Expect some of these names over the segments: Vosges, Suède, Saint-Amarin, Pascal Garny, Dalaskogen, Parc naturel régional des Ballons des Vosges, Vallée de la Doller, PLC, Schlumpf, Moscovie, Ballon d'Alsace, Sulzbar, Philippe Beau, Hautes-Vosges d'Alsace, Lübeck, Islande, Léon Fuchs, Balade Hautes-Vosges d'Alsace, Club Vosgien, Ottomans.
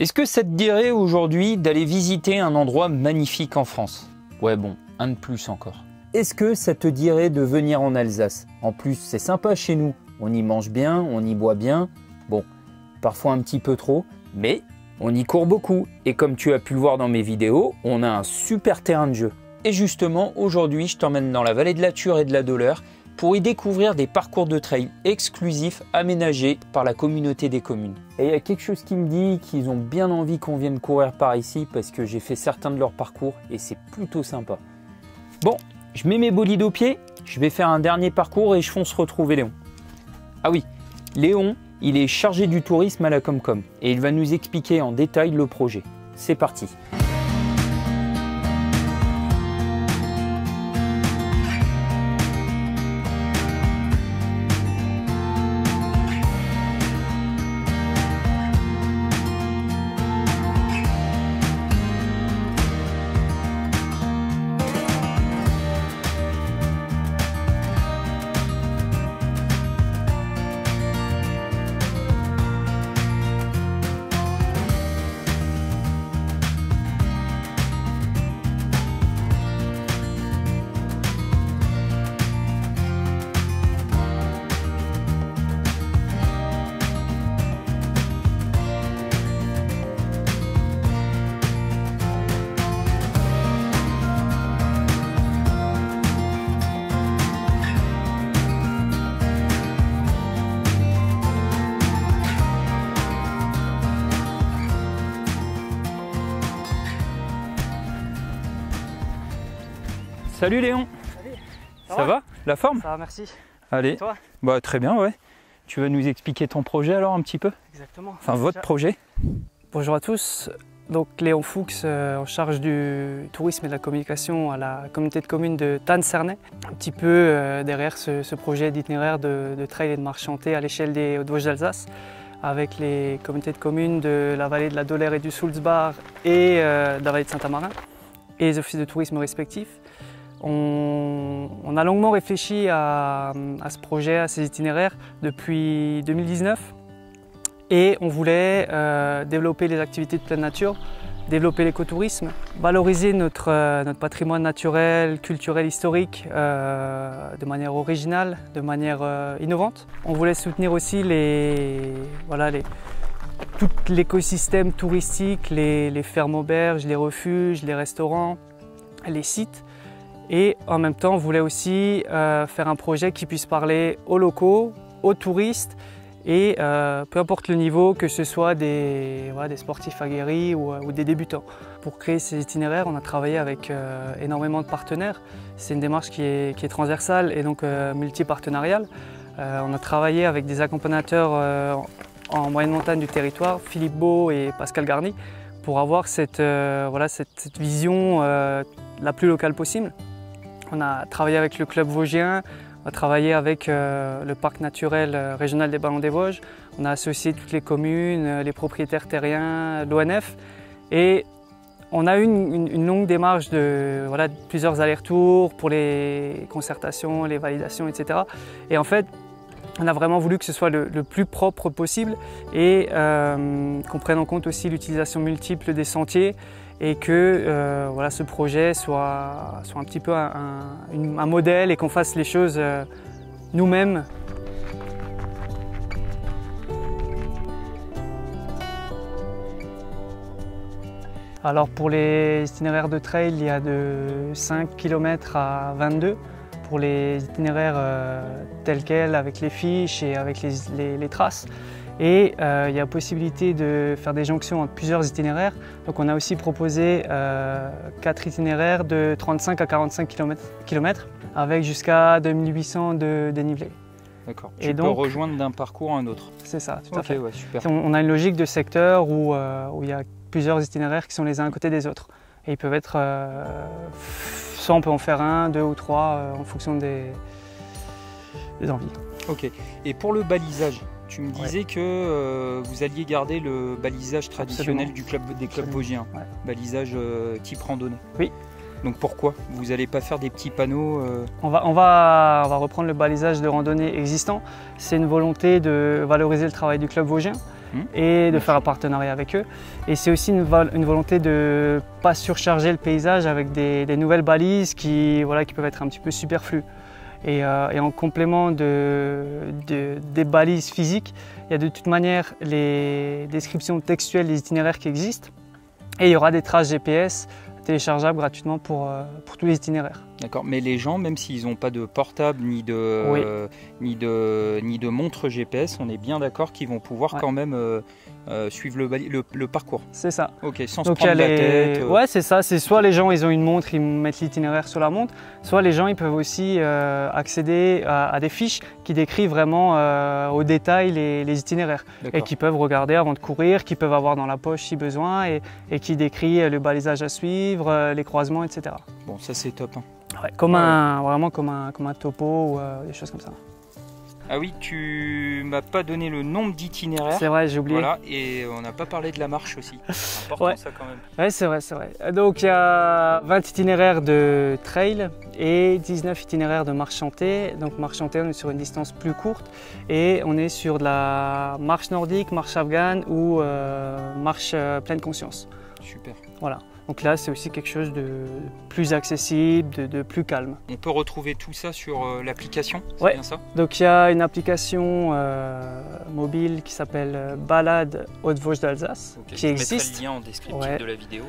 Est-ce que ça te dirait aujourd'hui d'aller visiter un endroit magnifique en France? Ouais bon, un de plus encore. Est-ce que ça te dirait de venir en Alsace? En plus, c'est sympa chez nous. On y mange bien, on y boit bien. Bon, parfois un petit peu trop, mais on y court beaucoup. Et comme tu as pu le voir dans mes vidéos, on a un super terrain de jeu. Et justement, aujourd'hui, je t'emmène dans la vallée de la Doller et de la Doller pour y découvrir des parcours de trail exclusifs aménagés par la communauté des communes. Et il y a quelque chose qui me dit qu'ils ont bien envie qu'on vienne courir par ici parce que j'ai fait certains de leurs parcours et c'est plutôt sympa. Bon, je mets mes bolides aux pieds, je vais faire un dernier parcours et je fonce retrouver Léon. Ah oui, Léon, il est chargé du tourisme à la Comcom et il va nous expliquer en détail le projet. C'est parti! Salut Léon. Salut. Ça va? La forme? Ça va, merci. Allez. Et toi? Bah, très bien, ouais. Tu vas nous expliquer ton projet alors un petit peu? Exactement. Enfin, votre projet. Bonjour à tous. Donc, Léon Fuchs, en charge du tourisme et de la communication à la communauté de communes de Thann - Cernay. Un petit peu derrière ce projet d'itinéraire de trail et de marche chantée à l'échelle des Hautes-Vosges d'Alsace, avec les communautés de communes de la vallée de la Doller et du Sulzbar et de la vallée de Saint-Amarin et les offices de tourisme respectifs. On a longuement réfléchi à ce projet, à ces itinéraires depuis 2019 et on voulait développer les activités de pleine nature, développer l'écotourisme, valoriser notre patrimoine naturel, culturel, historique de manière originale, de manière innovante. On voulait soutenir aussi tout l'écosystème touristique, les fermes-auberges, les refuges, les restaurants, les sites. Et en même temps, on voulait aussi faire un projet qui puisse parler aux locaux, aux touristes et peu importe le niveau, que ce soit des sportifs aguerris ou des débutants. Pour créer ces itinéraires, on a travaillé avec énormément de partenaires. C'est une démarche qui est transversale et donc multipartenariale. On a travaillé avec des accompagnateurs en moyenne montagne du territoire, Philippe Beau et Pascal Garny, pour avoir cette vision la plus locale possible. On a travaillé avec le Club Vosgien, on a travaillé avec le Parc naturel régional des Ballons des Vosges, on a associé toutes les communes, les propriétaires terriens, l'ONF et on a eu une longue démarche de plusieurs allers-retours pour les concertations, les validations, etc. Et en fait, on a vraiment voulu que ce soit le plus propre possible et qu'on prenne en compte aussi l'utilisation multiple des sentiers et que ce projet soit un petit peu un modèle et qu'on fasse les choses nous-mêmes. Alors pour les itinéraires de trail, il y a de 5 km à 22. Pour les itinéraires tels quels, avec les fiches et avec les traces. Et il y a possibilité de faire des jonctions entre plusieurs itinéraires. Donc on a aussi proposé 4 itinéraires de 35 à 45 km avec jusqu'à 2800 de dénivelé. D'accord. Tu peux rejoindre d'un parcours à un autre. C'est ça, tout à fait. Ouais, super. On a une logique de secteur où il y a plusieurs itinéraires qui sont les uns à côté des autres. Et ils peuvent être... soit on peut en faire 1, 2 ou 3 en fonction des envies. Ok. Et pour le balisage? Tu me disais que vous alliez garder le balisage traditionnel des clubs vosgiens, balisage type randonnée. Oui. Donc pourquoi? Vous n'allez pas faire des petits panneaux On va reprendre le balisage de randonnée existant. C'est une volonté de valoriser le travail du club vosgien et de faire un partenariat avec eux. Et c'est aussi une volonté de ne pas surcharger le paysage avec des nouvelles balises qui, voilà, qui peuvent être un petit peu superflues. Et en complément des balises physiques, il y a de toute manière les descriptions textuelles des itinéraires qui existent. Et il y aura des traces GPS téléchargeables gratuitement pour tous les itinéraires. D'accord, mais les gens, même s'ils n'ont pas de portable ni de, ni de montre GPS, on est bien d'accord qu'ils vont pouvoir quand même suivre le parcours. C'est ça. Ok, sans se prendre la tête. Ouais, c'est ça. C'est soit les gens, ils ont une montre, ils mettent l'itinéraire sur la montre, soit les gens, ils peuvent aussi accéder à des fiches qui décrivent vraiment au détail les itinéraires et qui peuvent regarder avant de courir, qui peuvent avoir dans la poche si besoin et qui décrit le balisage à suivre, les croisements, etc. Bon, ça c'est top. Hein. Ouais, vraiment comme un topo ou des choses comme ça. Ah oui, tu m'as pas donné le nombre d'itinéraires. C'est vrai, j'ai oublié. Voilà, et on n'a pas parlé de la marche aussi. C'est important ça quand même. Oui, c'est vrai, c'est vrai. Donc il y a 20 itinéraires de trail et 19 itinéraires de marche chantée. Donc marche chantée, on est sur une distance plus courte et on est sur de la marche nordique, marche afghane ou marche pleine conscience. Super. Voilà. Donc là, c'est aussi quelque chose de plus accessible, de plus calme. On peut retrouver tout ça sur l'application, c'est bien ça? Donc il y a une application mobile qui s'appelle Balade Hautes-Vosges d'Alsace qui existe. Je mettrai le lien en descriptif de la vidéo.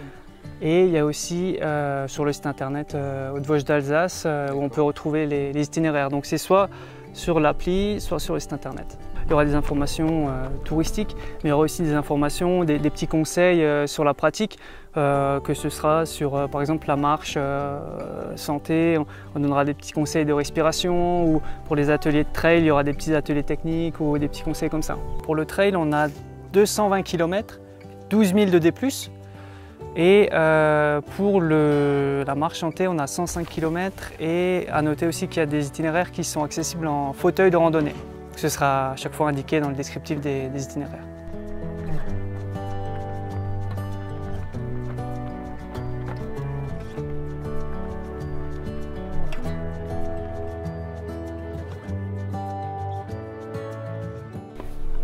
Et il y a aussi sur le site internet Hautes-Vosges d'Alsace où on peut retrouver les itinéraires. Donc c'est soit sur l'appli, soit sur le site internet. Il y aura des informations touristiques, mais il y aura aussi des informations, des petits conseils sur la pratique, que ce sera sur par exemple la marche santé, on donnera des petits conseils de respiration, ou pour les ateliers de trail, il y aura des petits ateliers techniques ou des petits conseils comme ça. Pour le trail, on a 220 km, 12 000 de D+, et pour la marche santé, on a 105 km, et à noter aussi qu'il y a des itinéraires qui sont accessibles en fauteuil de randonnée. Ce sera à chaque fois indiqué dans le descriptif des itinéraires.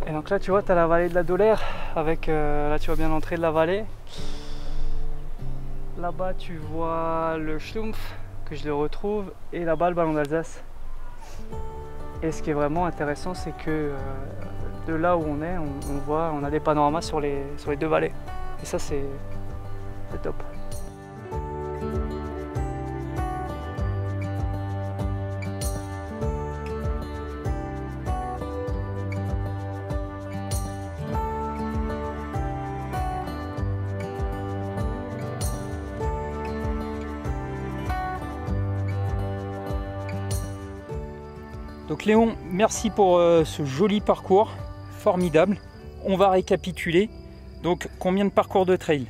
Et donc là tu vois, tu as la vallée de la Doller, avec là tu vois bien l'entrée de la vallée. Là-bas tu vois le Schlumpf, que je le retrouve, et là-bas le Ballon d'Alsace. Et ce qui est vraiment intéressant, c'est que de là où on est, on a des panoramas sur les deux vallées. Et ça, c'est top. Donc Léon, merci pour ce joli parcours, formidable. On va récapituler. Donc combien de parcours de trail?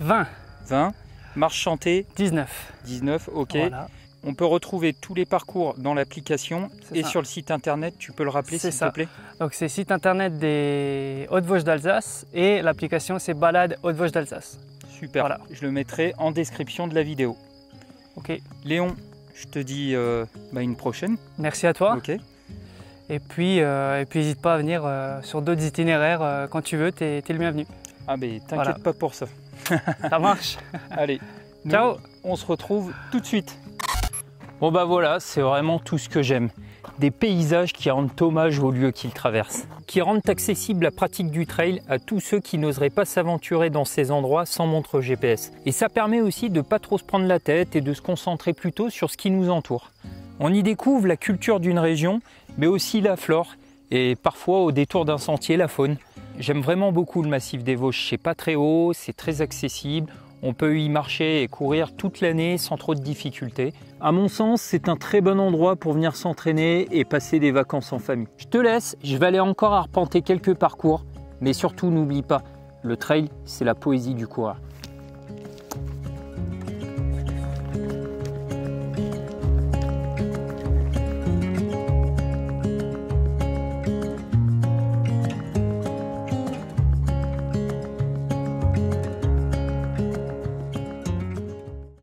20. 20. Marche chantée? 19. 19, ok. Voilà. On peut retrouver tous les parcours dans l'application et sur le site internet, tu peux le rappeler s'il te plaît? Donc c'est le site internet des Hautes-Vosges d'Alsace et l'application c'est Balade Hautes-Vosges d'Alsace. Super, voilà. Je le mettrai en description de la vidéo. Ok. Léon, je te dis une prochaine. Merci à toi. Okay. Et puis n'hésite pas à venir sur d'autres itinéraires quand tu veux, tu es le bienvenu. Ah ben t'inquiète pas pour ça. Ça marche. Allez, ciao. On se retrouve tout de suite. Bon bah voilà, c'est vraiment tout ce que j'aime. Des paysages qui rendent hommage aux lieux qu'ils traversent, qui rendent accessible la pratique du trail à tous ceux qui n'oseraient pas s'aventurer dans ces endroits sans montre GPS. Et ça permet aussi de ne pas trop se prendre la tête et de se concentrer plutôt sur ce qui nous entoure. On y découvre la culture d'une région, mais aussi la flore et parfois au détour d'un sentier la faune. J'aime vraiment beaucoup le massif des Vosges, c'est pas très haut, c'est très accessible. On peut y marcher et courir toute l'année sans trop de difficultés. À mon sens, c'est un très bon endroit pour venir s'entraîner et passer des vacances en famille. Je te laisse, je vais aller encore arpenter quelques parcours, mais surtout n'oublie pas, le trail, c'est la poésie du coureur.